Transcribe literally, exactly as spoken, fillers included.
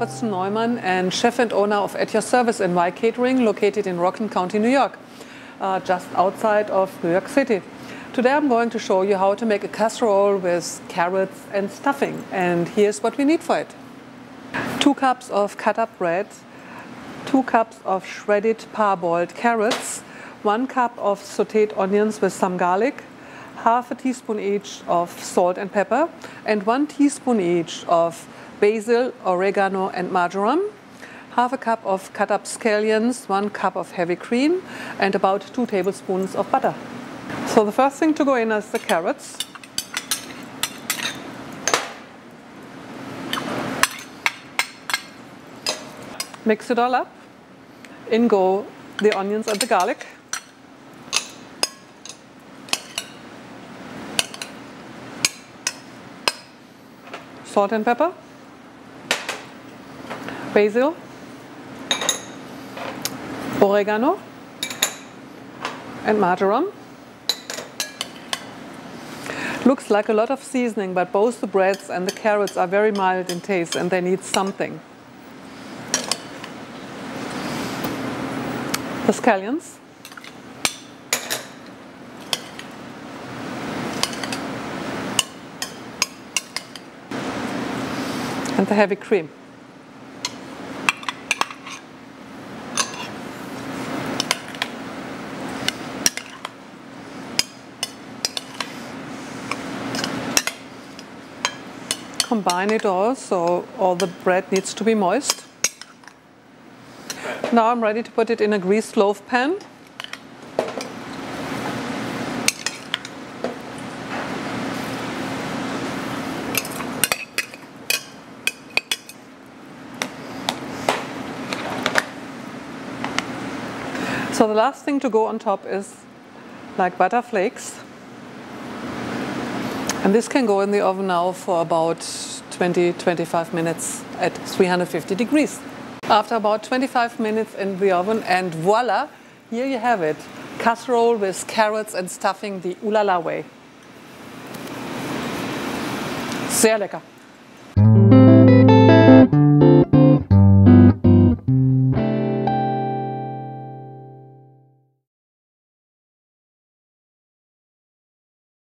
Robertson Neumann and chef and owner of At Your Service N Y Catering, located in Rockland County, New York, uh, just outside of New York City. Today I'm going to show you how to make a casserole with carrots and stuffing, and here's what we need for it. Two cups of cut up bread, two cups of shredded parboiled carrots, one cup of sauteed onions with some garlic, half a teaspoon each of salt and pepper, and one teaspoon each of basil, oregano and marjoram, half a cup of cut up scallions, one cup of heavy cream, and about two tablespoons of butter. So the first thing to go in is the carrots. Mix it all up. In go the onions and the garlic. Salt and pepper, basil, oregano, and marjoram. Looks like a lot of seasoning, but both the breads and the carrots are very mild in taste and they need something. The scallions. And the heavy cream. Combine it all, so all the bread needs to be moist. Now I'm ready to put it in a greased loaf pan. So the last thing to go on top is like butter flakes. And this can go in the oven now for about twenty to twenty-five minutes at three hundred fifty degrees. After about twenty-five minutes in the oven, and voila, here you have it. Casserole with carrots and stuffing the Ula way. Sehr lecker.